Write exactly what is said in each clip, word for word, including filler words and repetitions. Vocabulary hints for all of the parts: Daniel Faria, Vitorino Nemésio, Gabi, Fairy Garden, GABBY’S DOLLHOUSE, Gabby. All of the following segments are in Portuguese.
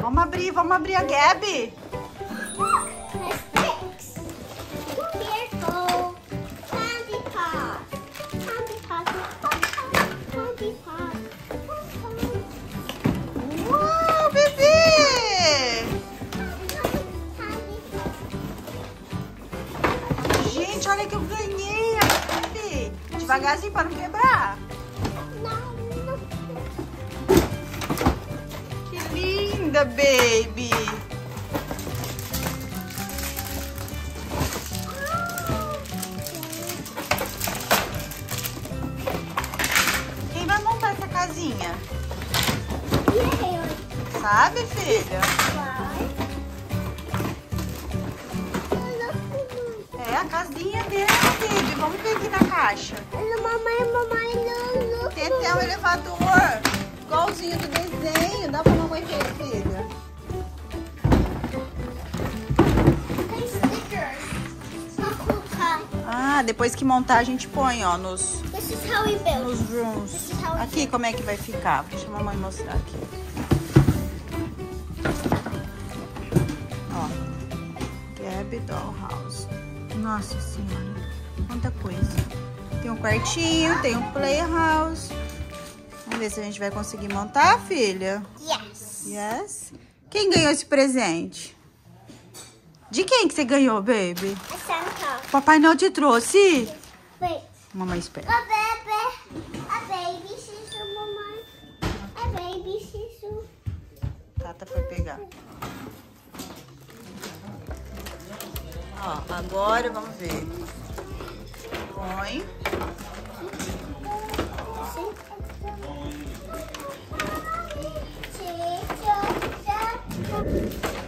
Vamos abrir, vamos abrir a Gabby. Olha que eu ganhei, Gabi. Devagarzinho para não quebrar. Não, não. Que linda, baby. Quem vai montar essa casinha? Eu. Sabe, filha? A casinha dele, baby. Vamos ver aqui na caixa. Mamãe, mamãe, não, não. Tem até um elevador, igualzinho do desenho. Dá pra mamãe ver, filha. Tem stickers. Só colocar. Ah, depois que montar a gente põe, ó, nos... This is how we build. Nos rooms. Aqui, build. Como é que vai ficar? Deixa a mamãe mostrar aqui. Ó. Gabby's Dollhouse. Nossa senhora, quanta coisa. Tem um quartinho, tem um playhouse. Vamos ver se a gente vai conseguir montar, filha? Yes. Yes? Quem ganhou esse presente? De quem que você ganhou, baby? A Santa. O Papai Noel te trouxe? Wait. Mamãe espera. A baby, a baby, sisu, mamãe. A baby, sisu. Tata foi pegar. Ó, agora vamos ver. Põe.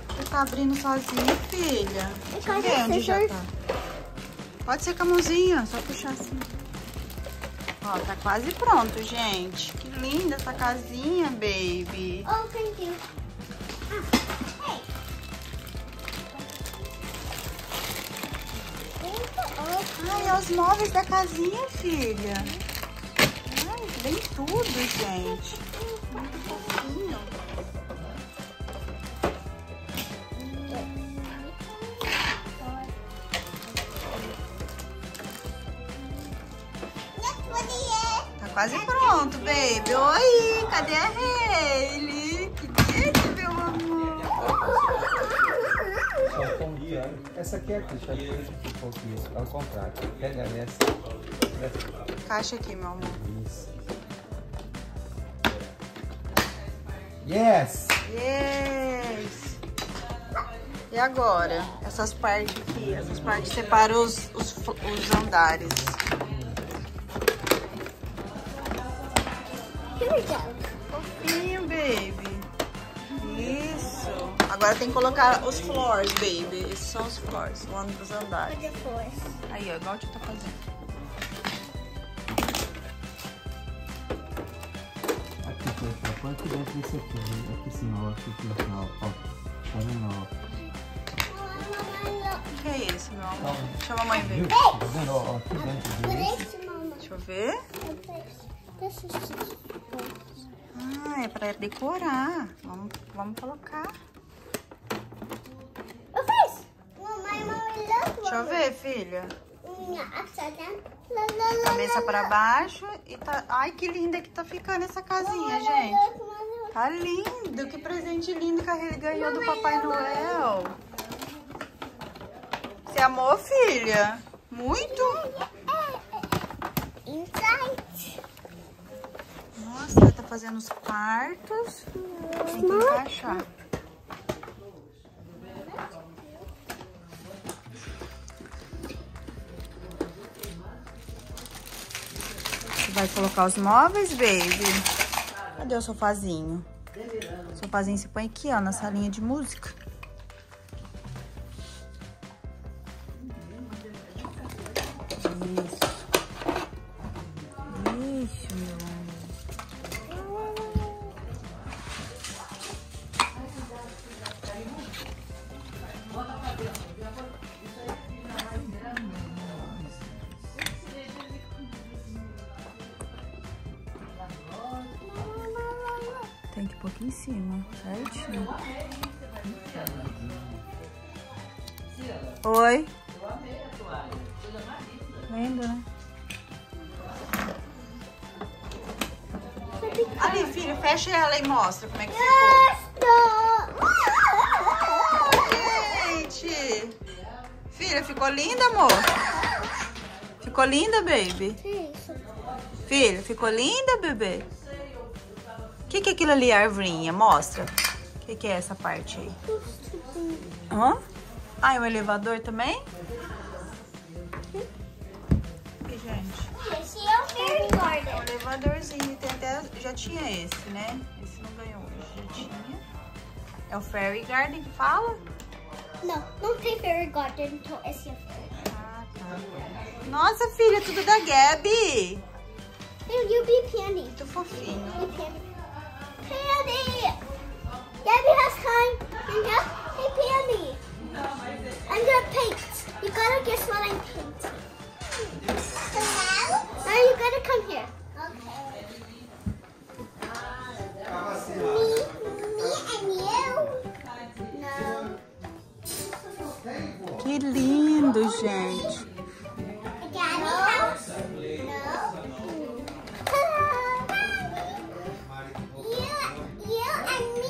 Você tá abrindo sozinha, filha? Vê onde já tá. Pode ser com a mãozinha, só puxar assim. Ó, tá quase pronto, gente. Que linda essa casinha, baby. Oh, thank you. Ai, é os móveis da casinha, filha. Ai, vem tudo, gente. Muito fofinho. Tá quase pronto, baby. Oi, cadê a Hailey? Que delícia, meu amor. Essa aqui é a caixa, ao contrário. Pega essa. Caixa aqui, meu amor. Isso. Yes! Yes! E agora? Essas partes aqui, essas partes separam os, os, os andares. Here we go. Fofinho, baby. Isso. Agora tem que colocar os floors, baby. Esses são os floors, lá dos andares. Aí, ó, igual que eu tô fazendo. Aqui tem essa parte dentro desse aqui, né? Aqui sim, ó. Aqui tem essa, ó. Tá vendo, ó? O que é isso, meu amor? Deixa a mamãe ver. Tá vendo, ó? Aqui dentro. Deixa eu ver. Deixa eu ver. Ah, é pra decorar. Vamos, vamos colocar. Eu fiz. Deixa eu ver, filha. Cabeça pra baixo e tá... Ai, que linda que tá ficando essa casinha, gente. Tá lindo. Que presente lindo que a Hailey ganhou do Papai Noel. Você amou, filha? Muito? Inside. Nossa, ela tá fazendo os quartos. Tem que encaixar. Você vai colocar os móveis, baby? Cadê o sofazinho? O sofazinho se põe aqui, ó, na salinha de música. Isso. Tem que pôr aqui em cima, certinho. Oi? Eu amei a toalha. Coisa mais linda. Lembra, né? Ali, filho, fecha ela e mostra como é que ficou. Gente! Filha, ficou linda, amor? Ficou linda, baby? Filha, ficou linda, bebê? O que, que é aquilo ali, a arvorinha? Mostra. O que, que é essa parte aí? Hã? Ah, é um elevador também? E, gente? Esse é o Fairy Garden. É um elevadorzinho. Tem até... Já tinha esse, né? Esse não ganhou hoje. Já tinha. É o Fairy Garden que fala? Não, não tem Fairy Garden, então esse é o Fairy Garden. Ah, tá. Nossa, filha, tudo da Gabby. Eu e o Bipiani. Muito fofinho. Bipiani. Bipiani. Gabby has time. And now, Bipiani. I'm gonna paint. You gotta guess what I'm painting. So now? Now you gotta come here. Okay. Me, me and you? No. Que lindo, gente. Gabby's house? No. You, you and me.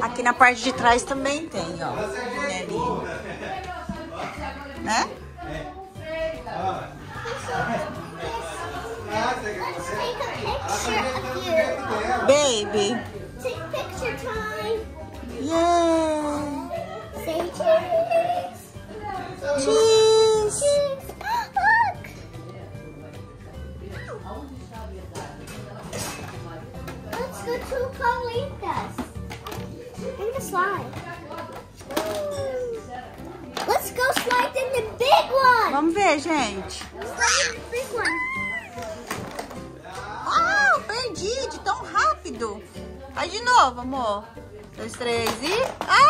Aqui na parte de trás também tem, ó. Bonelinho. Né? Let's take a picture of you. Baby. Take picture time. Yay. Say cheese! Cheese! Cheese! Look! Let's go to Paulitas. And the slide. Let's go slide in the big one! Vamos ver, gente. Slide in the big one. Ah, perdi de tão rápido. Vai de novo, amor. Um, dois, três e... Ah!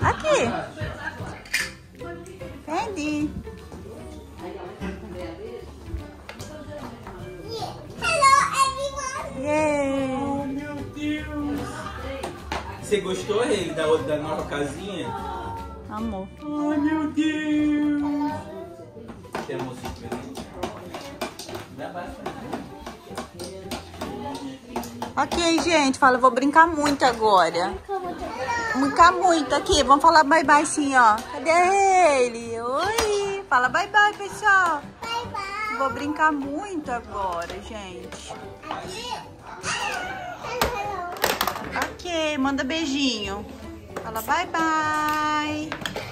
Aqui. Pendi. Hello everyone. Yeah. Oh, meu Deus. Você gostou, ele, da outra, da nova casinha? Amor. Oh, meu Deus. Você é mocinho diferente? Dá bastante. Ok, gente, fala, eu vou brincar muito agora. Brincar muito aqui. Vamos falar bye bye sim, ó. Cadê ele? Oi. Fala bye bye, pessoal. Bye bye. Vou brincar muito agora, gente. Ok, manda beijinho. Fala bye bye.